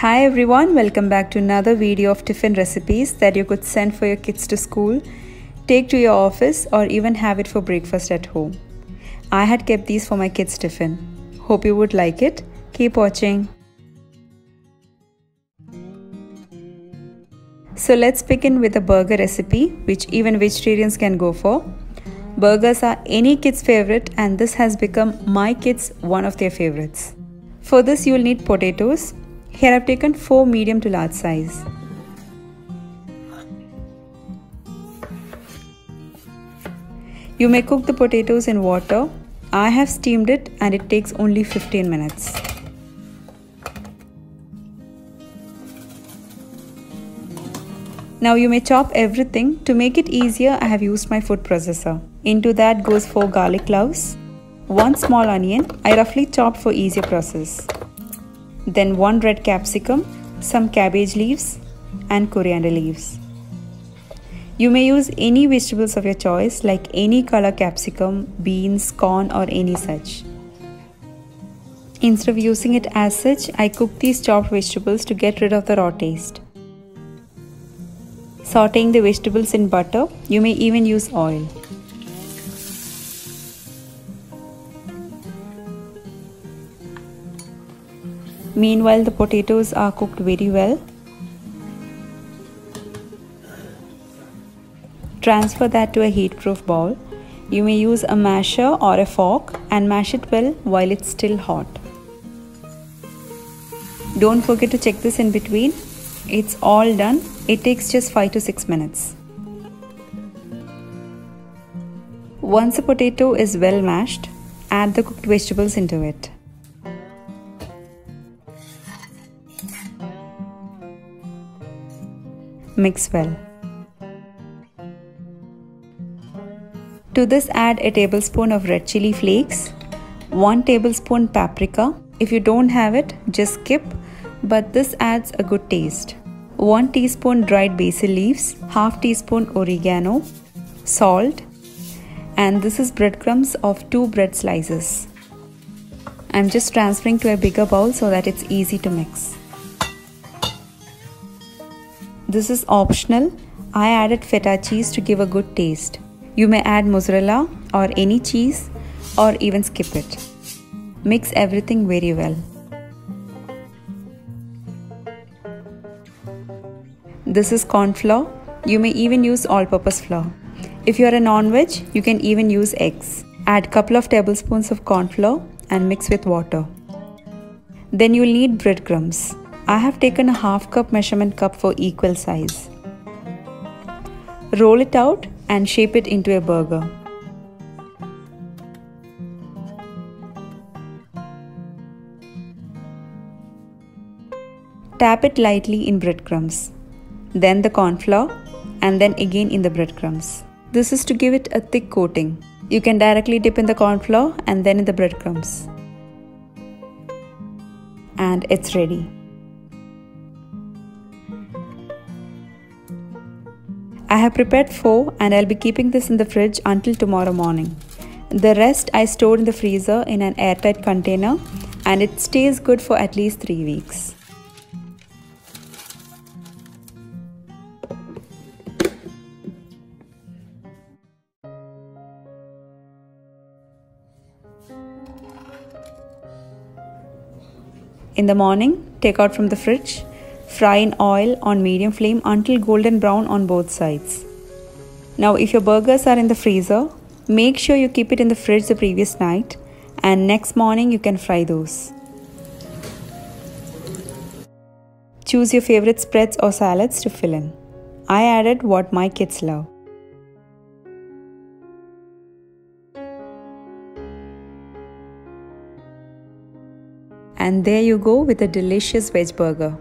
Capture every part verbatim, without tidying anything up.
Hi everyone, welcome back to another video of tiffin recipes that you could send for your kids to school, take to your office, or even have it for breakfast at home. I had kept these for my kids' tiffin. Hope you would like it. Keep watching. So let's begin with a burger recipe which even vegetarians can go for. Burgers are any kid's favorite and this has become my kids one of their favorites. For this you will need potatoes. Here I've taken four medium to large size. You may cook the potatoes in water. I have steamed it and it takes only fifteen minutes. Now you may chop everything. To make it easier, I have used my food processor. Into that goes four garlic cloves, one small onion, I roughly chopped for easier process. Then one red capsicum, some cabbage leaves and coriander leaves. You may use any vegetables of your choice like any color capsicum, beans, corn or any such. Instead of using it as such, I cook these chopped vegetables to get rid of the raw taste. Sauteing the vegetables in butter, you may even use oil. Meanwhile, the potatoes are cooked very well. Transfer that to a heatproof bowl. You may use a masher or a fork and mash it well while it's still hot. Don't forget to check this in between. It's all done. It takes just five to six minutes. Once the potato is well mashed, add the cooked vegetables into it. Mix well. To this add a tablespoon of red chili flakes, one tablespoon paprika. If you don't have it, just skip, but this adds a good taste. one teaspoon dried basil leaves, half teaspoon oregano, salt, and this is breadcrumbs of two bread slices. I'm just transferring to a bigger bowl so that it's easy to mix. This is optional. I added feta cheese to give a good taste. You may add mozzarella or any cheese or even skip it. Mix everything very well. This is corn flour. You may even use all-purpose flour. If you are a non-veg, you can even use eggs. Add couple of tablespoons of corn flour and mix with water. Then you'll need breadcrumbs. I have taken a half cup measurement cup for equal size. Roll it out and shape it into a burger. Tap it lightly in breadcrumbs, then the corn flour and then again in the breadcrumbs. This is to give it a thick coating. You can directly dip in the corn flour and then in the breadcrumbs. And it's ready. I have prepared four and I'll be keeping this in the fridge until tomorrow morning. The rest I stored in the freezer in an airtight container and it stays good for at least three weeks. In the morning, take out from the fridge. Fry in oil on medium flame until golden brown on both sides. Now if your burgers are in the freezer, make sure you keep it in the fridge the previous night and next morning you can fry those. Choose your favorite spreads or salads to fill in. I added what my kids love. And there you go with a delicious veg burger.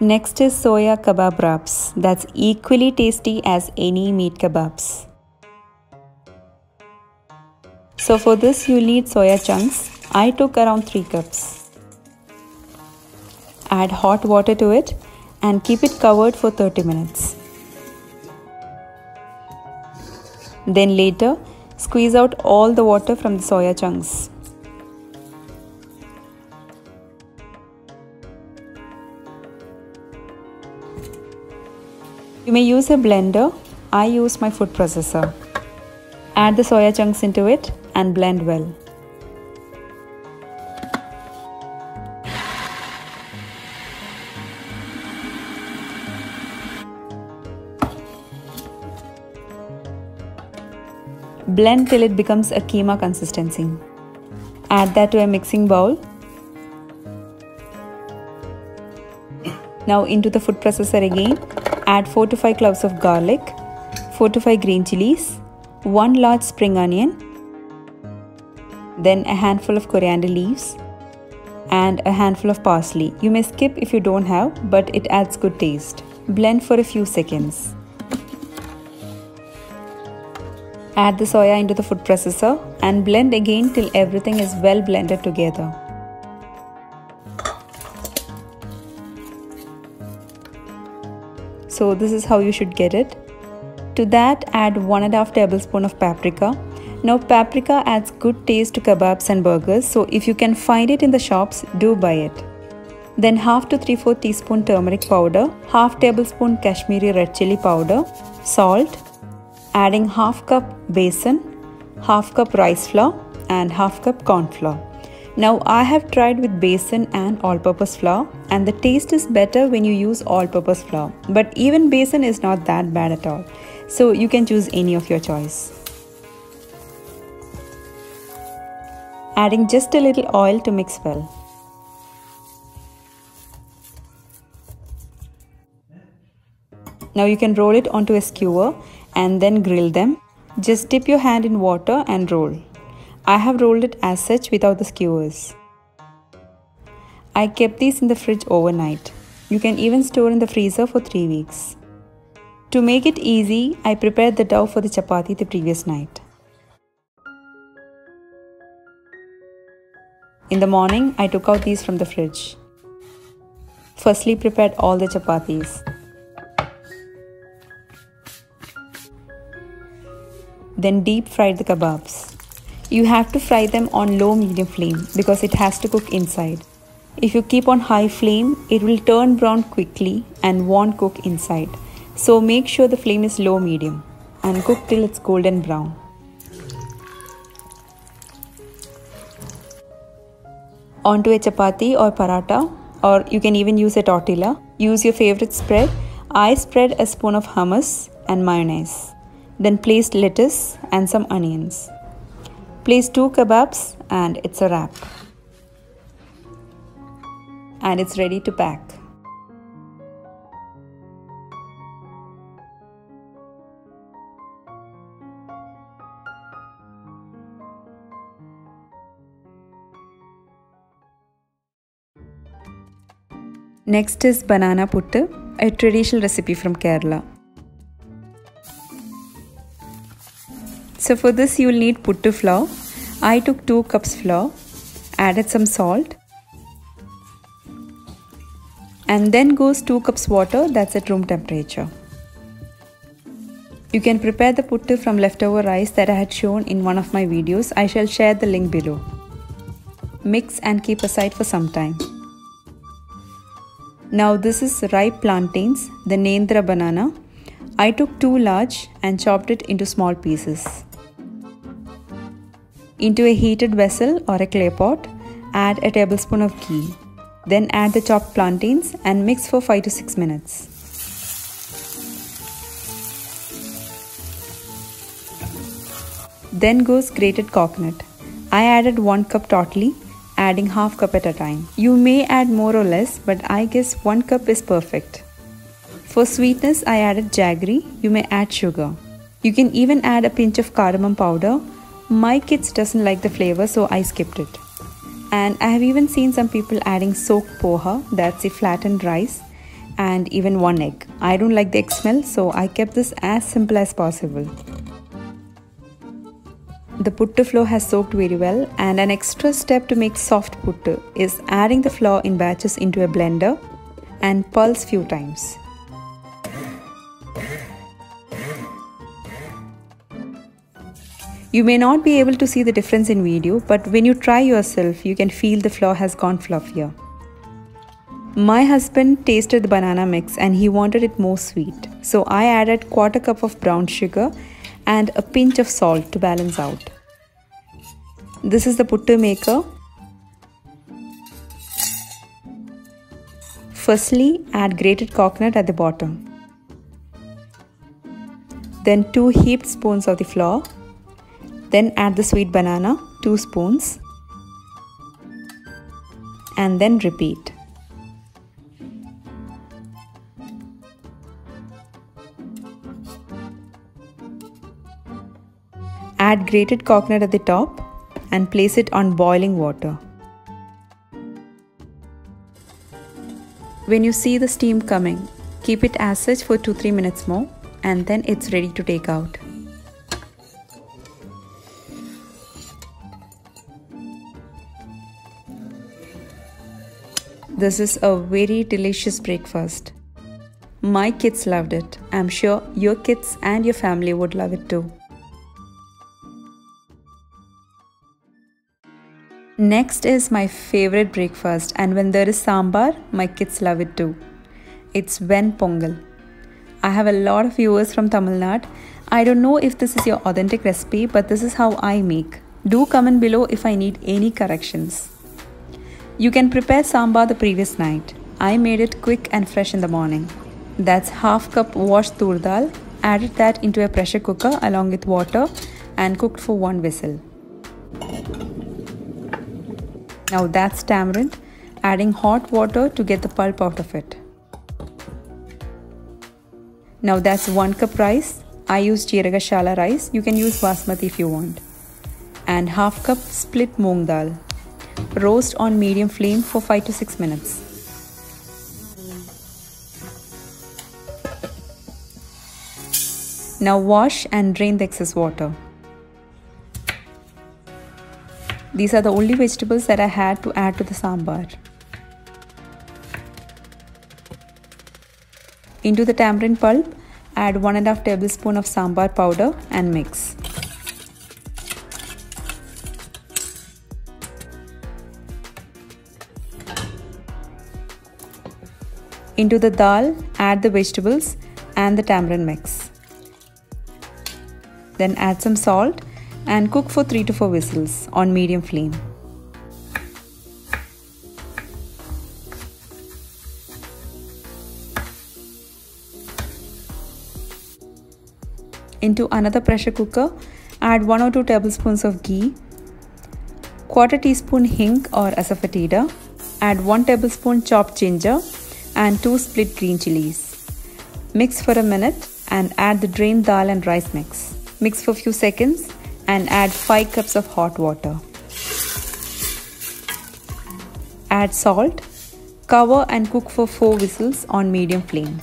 Next is soya kebab wraps, that's equally tasty as any meat kebabs. So for this you need soya chunks, I took around three cups. Add hot water to it and keep it covered for thirty minutes. Then later Squeeze out all the water from the soya chunks. You may use a blender. I use my food processor. Add the soya chunks into it and blend well. Blend till it becomes a keema consistency. Add that to a mixing bowl. Now into the food processor again, add four to five cloves of garlic, four to five green chilies, one large spring onion, then a handful of coriander leaves and a handful of parsley. You may skip if you don't have, but it adds good taste. Blend for a few seconds. Add the soya into the food processor and blend again till everything is well blended together. So this is how you should get it. To that add one and a half tablespoon of paprika. Now paprika adds good taste to kebabs and burgers, so if you can find it in the shops, do buy it. Then half to three fourths teaspoon turmeric powder, half tablespoon Kashmiri red chili powder, salt, adding half cup besan, half cup rice flour and half cup corn flour. Now I have tried with besan and all-purpose flour and the taste is better when you use all-purpose flour. But even besan is not that bad at all. So you can choose any of your choice. Adding just a little oil to mix well. Now you can roll it onto a skewer and then grill them. Just dip your hand in water and roll. I have rolled it as such without the skewers. I kept these in the fridge overnight. You can even store in the freezer for three weeks. To make it easy, I prepared the dough for the chapati the previous night. In the morning, I took out these from the fridge. Firstly, prepared all the chapatis. Then deep fried the kebabs. You have to fry them on low-medium flame because it has to cook inside. If you keep on high flame, it will turn brown quickly and won't cook inside. So make sure the flame is low-medium and cook till it's golden brown. Onto a chapati or paratha, or you can even use a tortilla. Use your favorite spread. I spread a spoon of hummus and mayonnaise. Then place lettuce and some onions. Place two kebabs and it's a wrap. And it's ready to pack. Next is banana puttu, a traditional recipe from Kerala. So for this you will need puttu flour. I took two cups flour, added some salt and then goes two cups water, that's at room temperature. You can prepare the puttu from leftover rice that I had shown in one of my videos. I shall share the link below. Mix and keep aside for some time. Now this is ripe plantains, the Nendra banana. I took two large and chopped it into small pieces. Into a heated vessel or a clay pot, add a tablespoon of ghee. Then add the chopped plantains and mix for five to six minutes. Then goes grated coconut. I added one cup totally, adding half cup at a time. You may add more or less, but I guess one cup is perfect. For sweetness, I added jaggery. You may add sugar. You can even add a pinch of cardamom powder. My kids doesn't like the flavor, so I skipped it. And I have even seen some people adding soaked poha, that's the flattened rice, and even one egg. I don't like the egg smell, so I kept this as simple as possible. The puttu flour has soaked very well, and an extra step to make soft puttu is adding the flour in batches into a blender and pulse few times. You may not be able to see the difference in video, but when you try yourself, you can feel the flour has gone fluffier. My husband tasted the banana mix and he wanted it more sweet. So I added quarter cup of brown sugar and a pinch of salt to balance out. This is the puttu maker. Firstly, add grated coconut at the bottom. Then two heaped spoons of the flour. Then add the sweet banana, two spoons. And then repeat. Add grated coconut at the top and place it on boiling water. When you see the steam coming, keep it as such for two to three minutes more and then it's ready to take out. This is a very delicious breakfast. My kids loved it. I'm sure your kids and your family would love it too. Next is my favorite breakfast, and when there is sambar, my kids love it too. It's Ven Pongal. I have a lot of viewers from Tamil Nadu. I don't know if this is your authentic recipe, but this is how I make. Do comment below if I need any corrections. You can prepare sambar the previous night. I made it quick and fresh in the morning. That's half cup washed tur dal. Added that into a pressure cooker along with water and cooked for one whistle. Now that's tamarind, adding hot water to get the pulp out of it. Now that's one cup rice. I use jeeraga shala rice. You can use basmati if you want. And half cup split moong dal. Roast on medium flame for five to six minutes. Now wash and drain the excess water. These are the only vegetables that I had to add to the sambar. Into the tamarind pulp, add one and a half tablespoon of sambar powder and mix. Into the dal, add the vegetables and the tamarind mix. Then add some salt and cook for three to four whistles on medium flame. Into another pressure cooker, add one or two tablespoons of ghee, quarter teaspoon hing or asafoetida, add one tablespoon chopped ginger and two split green chilies. Mix for a minute and add the drained dal and rice mix. Mix for few seconds and add five cups of hot water. Add salt, cover and cook for four whistles on medium flame.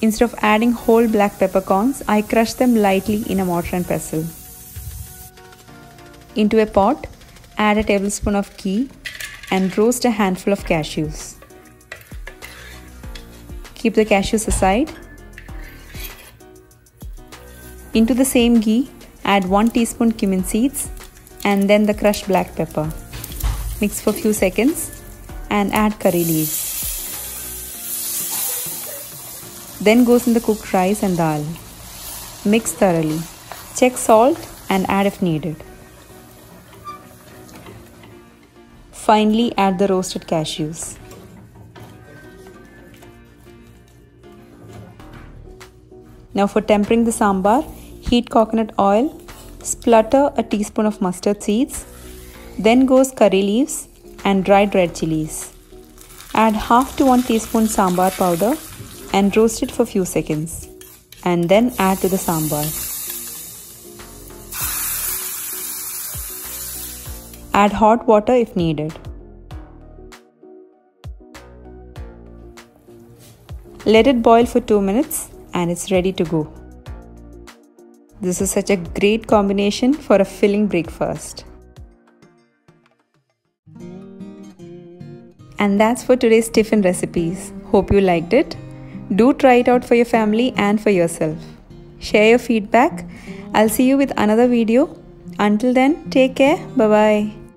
Instead of adding whole black peppercorns, I crush them lightly in a mortar and pestle. Into a pot, add a tablespoon of ghee and roast a handful of cashews. Keep the cashews aside. Into the same ghee, add one teaspoon cumin seeds and then the crushed black pepper. Mix for few seconds and add curry leaves. Then goes in the cooked rice and dal. Mix thoroughly. Check salt and add if needed. Finally, add the roasted cashews. Now for tempering the sambar, heat coconut oil, splutter a teaspoon of mustard seeds, then goes curry leaves and dried red chilies. Add half to one teaspoon sambar powder and roast it for few seconds and then add to the sambar. Add hot water if needed. Let it boil for two minutes and it's ready to go. This is such a great combination for a filling breakfast. And that's for today's tiffin recipes. Hope you liked it. Do try it out for your family and for yourself. Share your feedback. I'll see you with another video. Until then, take care. Bye-bye.